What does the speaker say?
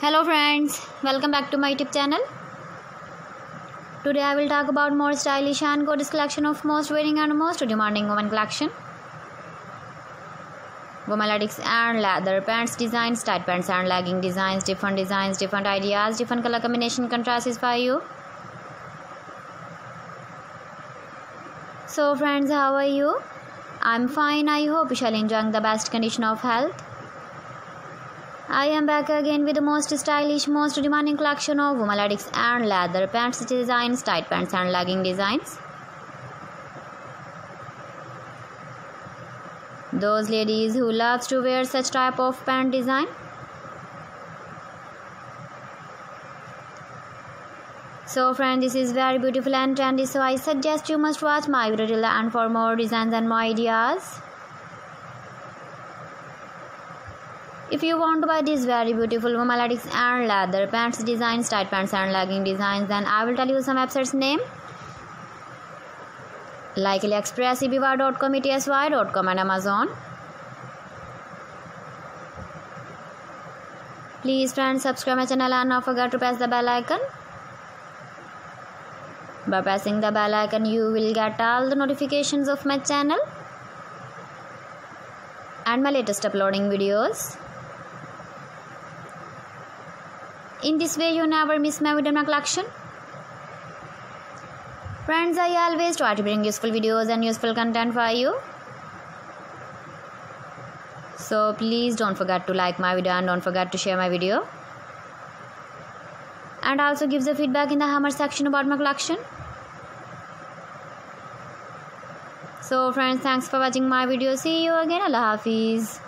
Hello friends, welcome back to my YouTube channel. Today I will talk about more stylish and gorgeous collection of most wearing and most demanding women collection. Women latex and leather pants designs, tight pants and legging designs, different ideas, different color combination, contrast is for you. So friends, how are you? I'm fine. I hope you shall enjoy the best condition of health. I am back again with the most stylish, most demanding collection of women latex and leather pants designs, tight pants and legging designs. Those ladies who loves to wear such type of pant design. So friend, this is very beautiful and trendy, so I suggest you must watch my video till the end for more designs and more ideas. If you want to buy these very beautiful women latex and leather pants designs, tight pants and legging designs, then I will tell you some websites name like AliExpress, ebay.com, etsy.com and Amazon. Please friends, subscribe my channel and don't forget to press the bell icon. By pressing the bell icon, you will get all the notifications of my channel and my latest uploading videos. In this way, you never miss my video and my collection. Friends, I always try to bring useful videos and useful content for you. So please don't forget to like my video and don't forget to share my video. And also give the feedback in the hammer section about my collection. So friends, thanks for watching my video. See you again. Allah Hafiz.